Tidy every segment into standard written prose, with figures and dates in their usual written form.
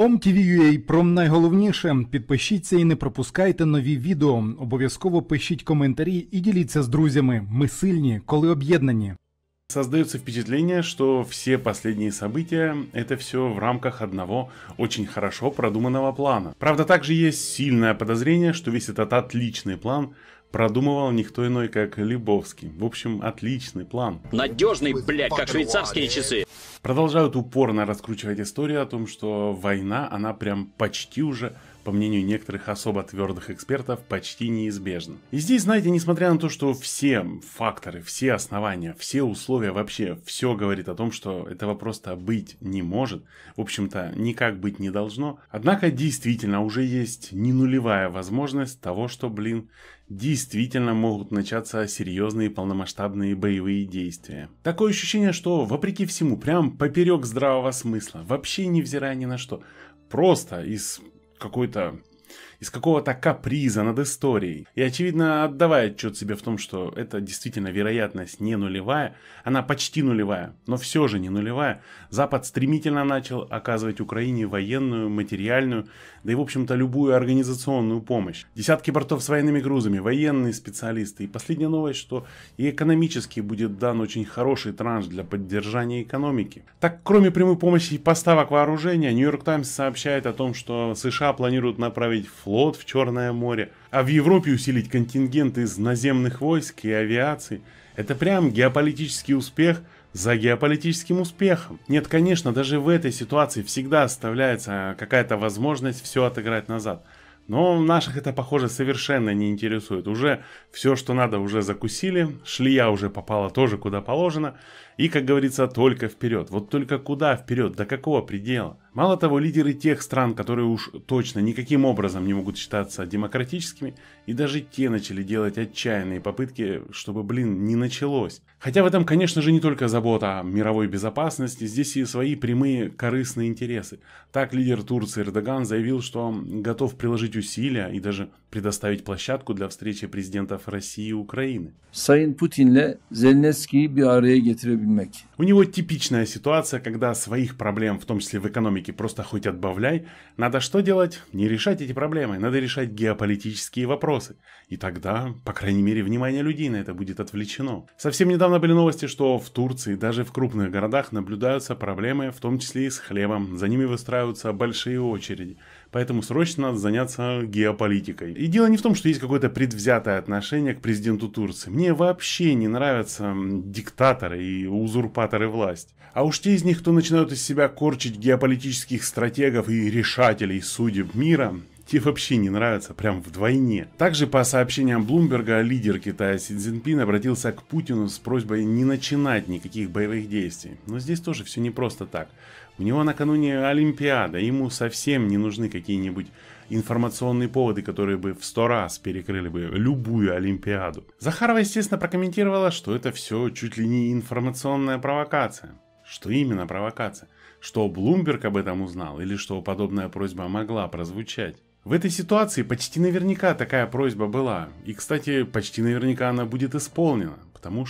OMTVUA про найголовніше. Підпишіться і не пропускайте нові відео. Обов'язково пишіть коментарі і діліться з друзями. Ми сильні, коли об'єднані. Создается впечатление, что все последние события – это все в рамках одного очень хорошо продуманного плана. Правда, также есть сильное подозрение, что весь этот отличный план продумывал никто иной, как Либовский. В общем, отличный план. Надежный, блядь, как швейцарские часы. Продолжают упорно раскручивать историю о том, что война, она прям почти уже, по мнению некоторых особо твердых экспертов, почти неизбежно. И здесь, знаете, несмотря на то, что все факторы, все основания, все условия, вообще все говорит о том, что этого просто быть не может, в общем-то, никак быть не должно, однако действительно уже есть не нулевая возможность того, что, блин, действительно могут начаться серьезные полномасштабные боевые действия. Такое ощущение, что вопреки всему, прям поперек здравого смысла, вообще невзирая ни на что, просто из какого-то каприза над историей. И, очевидно, отдавая отчет себе в том, что это действительно вероятность не нулевая, она почти нулевая, но все же не нулевая, Запад стремительно начал оказывать Украине военную, материальную, да и, в общем-то, любую организационную помощь. Десятки бортов с военными грузами, военные специалисты. И последняя новость, что и экономически будет дан очень хороший транш для поддержания экономики. Так, кроме прямой помощи и поставок вооружения, New York Times сообщает о том, что США планируют направить флот в Черное море, а в Европе усилить контингент из наземных войск и авиации. Это прям геополитический успех за геополитическим успехом. Нет, конечно, даже в этой ситуации всегда оставляется какая-то возможность все отыграть назад. Но наших это, похоже, совершенно не интересует. Уже все, что надо, уже закусили, шлея уже попала тоже куда положено. И, как говорится, только вперед. Вот только куда вперед, до какого предела? Мало того, лидеры тех стран, которые уж точно никаким образом не могут считаться демократическими, и даже те начали делать отчаянные попытки, чтобы, блин, не началось. Хотя в этом, конечно же, не только забота о мировой безопасности, здесь и свои прямые корыстные интересы. Так, лидер Турции Эрдоган заявил, что он готов приложить усилия и даже предоставить площадку для встречи президентов России и Украины. У него типичная ситуация, когда своих проблем, в том числе в экономике, просто хоть отбавляй. Надо что делать? Не решать эти проблемы, надо решать геополитические вопросы. И тогда, по крайней мере, внимание людей на это будет отвлечено. Совсем недавно были новости, что в Турции, даже в крупных городах, наблюдаются проблемы, в том числе и с хлебом. За ними выстраиваются большие очереди. Поэтому срочно надо заняться геополитикой. И дело не в том, что есть какое-то предвзятое отношение к президенту Турции. Мне вообще не нравятся диктаторы и узурпаторы власти. А уж те из них, кто начинают из себя корчить геополитических стратегов и решателей судеб мира, те вообще не нравятся, прям вдвойне. Также, по сообщениям Блумберга, лидер Китая Си Цзиньпин обратился к Путину с просьбой не начинать никаких боевых действий. Но здесь тоже все не просто так. У него накануне Олимпиада, ему совсем не нужны какие-нибудь информационные поводы, которые бы в 100 раз перекрыли бы любую Олимпиаду. Захарова, естественно, прокомментировала, что это все чуть ли не информационная провокация. Что именно провокация? Что Блумберг об этом узнал или что подобная просьба могла прозвучать? В этой ситуации почти наверняка такая просьба была. И, кстати, почти наверняка она будет исполнена. Потому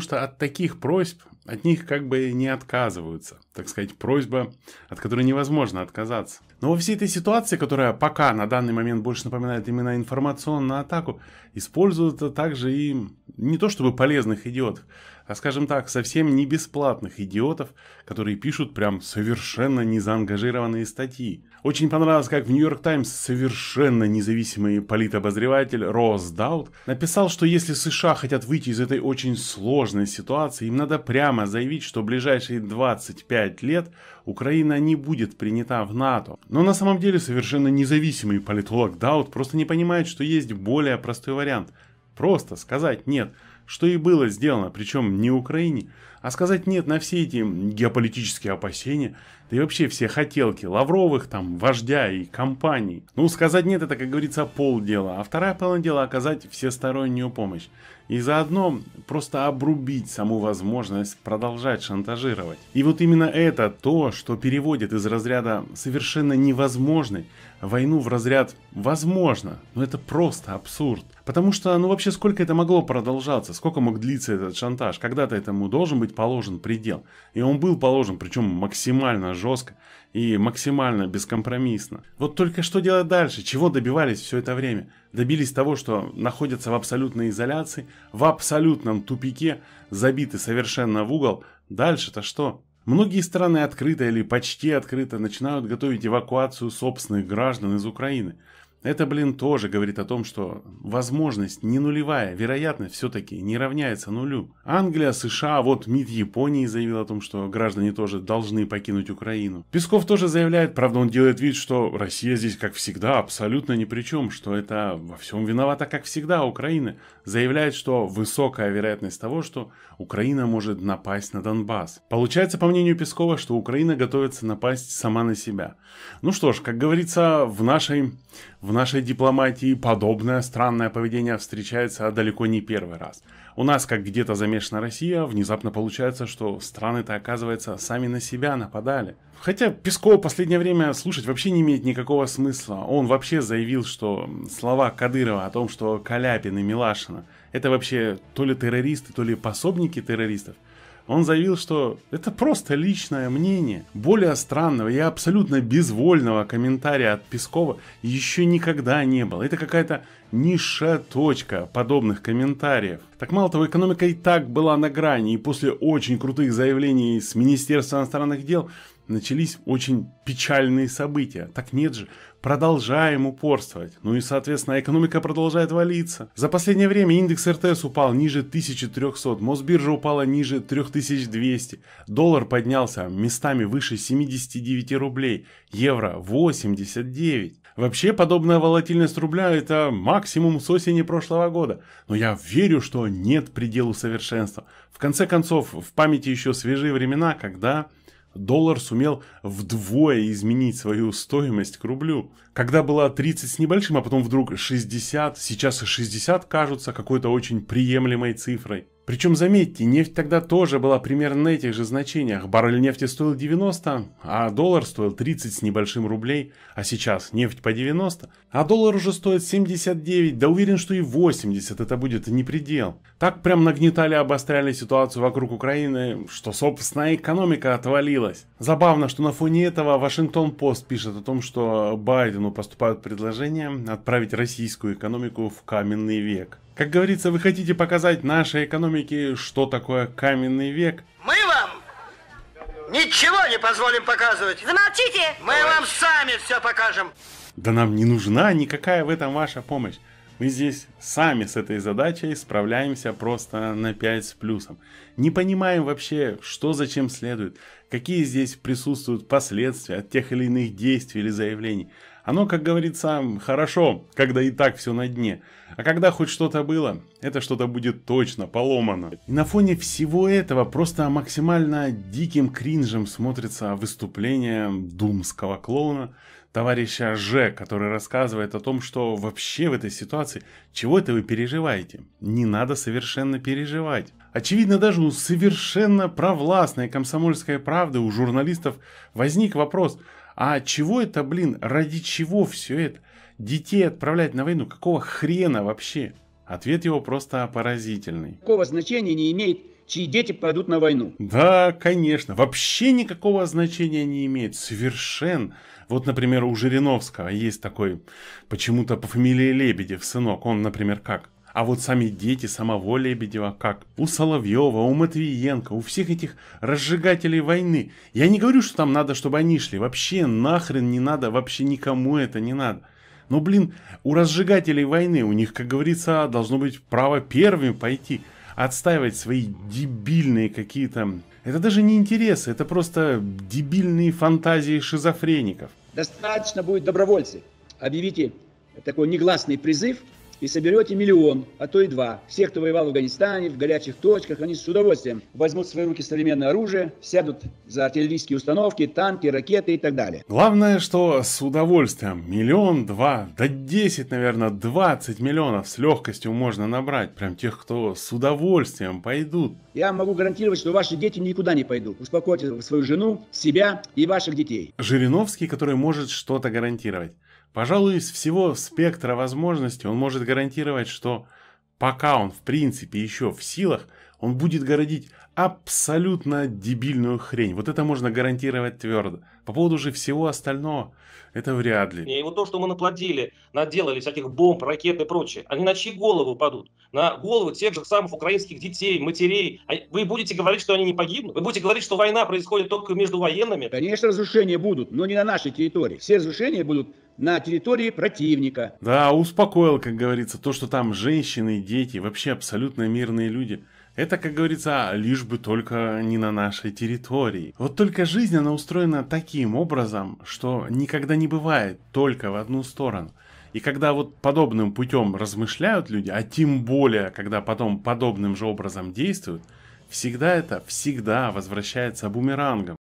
что от таких просьб, от них как бы не отказываются. Так сказать, просьба, от которой невозможно отказаться. Но во всей этой ситуации, которая пока на данный момент больше напоминает именно информационную атаку, используются также и не то чтобы полезных идиотов, а, скажем так, совсем не бесплатных идиотов, которые пишут прям совершенно незаангажированные статьи. Очень понравилось, как в New York Times совершенно независимый политобозреватель Росс Даут написал, что если США хотят выйти из этой очень сложной ситуации, им надо прямо заявить, что в ближайшие 25 лет Украина не будет принята в НАТО. Но на самом деле совершенно независимый политолог Даут просто не понимает, что есть более простой вариант. Просто сказать «нет», что и было сделано, причем не Украине, а сказать «нет» на все эти геополитические опасения, да и вообще все хотелки Лавровых, там, вождя и компаний. Ну, сказать «нет» — это, как говорится, полдела, а вторая половина дела — оказать всестороннюю помощь. И заодно просто обрубить саму возможность продолжать шантажировать. И вот именно это то, что переводит из разряда совершенно невозможной войну в разряд «возможно». Но это просто абсурд. Потому что, ну вообще, сколько это могло продолжаться? Сколько мог длиться этот шантаж? Когда-то этому должен быть положен предел. И он был положен, причем максимально жестко и максимально бескомпромиссно. Вот только что делать дальше? Чего добивались все это время? Добились того, что находятся в абсолютной изоляции, в абсолютном тупике, забиты совершенно в угол. Дальше-то что? Многие страны открыто или почти открыто начинают готовить эвакуацию собственных граждан из Украины. Это, блин, тоже говорит о том, что возможность не нулевая, вероятность все-таки не равняется нулю. Англия, США, вот МИД Японии заявил о том, что граждане тоже должны покинуть Украину. Песков тоже заявляет, правда он делает вид, что Россия здесь, как всегда, абсолютно ни при чем, что это во всем виновата, как всегда, Украина. Заявляет, что высокая вероятность того, что Украина может напасть на Донбасс. Получается, по мнению Пескова, что Украина готовится напасть сама на себя. Ну что ж, как говорится, в нашей дипломатии подобное странное поведение встречается далеко не первый раз. У нас, как где-то замешана Россия, внезапно получается, что страны-то, оказывается, сами на себя нападали. Хотя Пескова в последнее время слушать вообще не имеет никакого смысла. Он вообще заявил, что слова Кадырова о том, что Каляпин и Милашина – это вообще то ли террористы, то ли пособники террористов. Он заявил, что это просто личное мнение. Более странного и абсолютно безвольного комментария от Пескова еще никогда не было. Это какая-то низшая точка подобных комментариев. Так мало того, экономика и так была на грани. И после очень крутых заявлений с Министерства иностранных дел начались очень печальные события. Так нет же, продолжаем упорствовать. Ну и, соответственно, экономика продолжает валиться. За последнее время индекс РТС упал ниже 1300, Мосбиржа упала ниже 3200, доллар поднялся местами выше 79 рублей, евро 89. Вообще, подобная волатильность рубля – это максимум с осени прошлого года. Но я верю, что нет пределу совершенства. В конце концов, в памяти еще свежие времена, когда доллар сумел вдвое изменить свою стоимость к рублю. Когда было 30 с небольшим, а потом вдруг 60, сейчас и 60 кажутся какой-то очень приемлемой цифрой. Причем, заметьте, нефть тогда тоже была примерно на этих же значениях. Баррель нефти стоил 90, а доллар стоил 30 с небольшим рублей, а сейчас нефть по 90, а доллар уже стоит 79, да уверен, что и 80, это будет не предел. Так прям нагнетали, обостряли ситуацию вокруг Украины, что, собственно, экономика отвалилась. Забавно, что на фоне этого Вашингтон Пост пишет о том, что Байдену поступают предложения отправить российскую экономику в каменный век. Как говорится, вы хотите показать нашей экономике, что такое каменный век? Мы вам ничего не позволим показывать. Замолчите! Мы вам сами все покажем. Да нам не нужна никакая в этом ваша помощь. Мы здесь сами с этой задачей справляемся просто на 5 с плюсом. Не понимаем вообще, что зачем следует, какие здесь присутствуют последствия от тех или иных действий или заявлений. Оно, как говорится, хорошо, когда и так все на дне. А когда хоть что-то было, это что-то будет точно поломано. И на фоне всего этого просто максимально диким кринжем смотрится выступление думского клоуна, товарища Ж, который рассказывает о том, что вообще в этой ситуации, чего это вы переживаете? Не надо совершенно переживать. Очевидно, даже у совершенно провластной «Комсомольской правды», у журналистов возник вопрос: а чего это, блин, ради чего все это? Детей отправлять на войну? Какого хрена вообще? Ответ его просто поразительный. Какого значения не имеет, чьи дети пойдут на войну? Да, конечно, вообще никакого значения не имеет, совершенно. Вот, например, у Жириновского есть такой, почему-то по фамилии Лебедев, сынок, он, например, как? А вот сами дети самого Лебедева как? У Соловьева, у Матвиенко, у всех этих разжигателей войны. Я не говорю, что там надо, чтобы они шли. Вообще нахрен не надо, вообще никому это не надо. Но, блин, у разжигателей войны, у них, как говорится, должно быть право первыми пойти, отстаивать свои дебильные какие-то... Это даже не интересы, это просто дебильные фантазии шизофреников. Достаточно будет, добровольцы, объявите такой негласный призыв и соберете 1 миллион, а то и 2. Все, кто воевал в Афганистане, в горячих точках, они с удовольствием возьмут в свои руки современное оружие, сядут за артиллерийские установки, танки, ракеты и так далее. Главное, что с удовольствием 1 миллион, 2, да 10, наверное, 20 миллионов с легкостью можно набрать. Прям тех, кто с удовольствием пойдут. Я могу гарантировать, что ваши дети никуда не пойдут. Успокойте свою жену, себя и ваших детей. Жириновский, который может что-то гарантировать. Пожалуй, из всего спектра возможностей он может гарантировать, что пока он в принципе еще в силах, он будет городить абсолютно дебильную хрень. Вот это можно гарантировать твердо. По поводу же всего остального, это вряд ли. И вот то, что мы наплодили, наделали всяких бомб, ракет и прочее, они на чьи головы упадут? На головы тех же самых украинских детей, матерей. Вы будете говорить, что они не погибнут? Вы будете говорить, что война происходит только между военными? Конечно, разрушения будут, но не на нашей территории. Все разрушения будут на территории противника. Да, успокоил, как говорится, то, что там женщины, дети, вообще абсолютно мирные люди. Это, как говорится, лишь бы только не на нашей территории. Вот только жизнь, она устроена таким образом, что никогда не бывает только в одну сторону. И когда вот подобным путем размышляют люди, а тем более, когда потом подобным же образом действуют, всегда это возвращается бумерангом.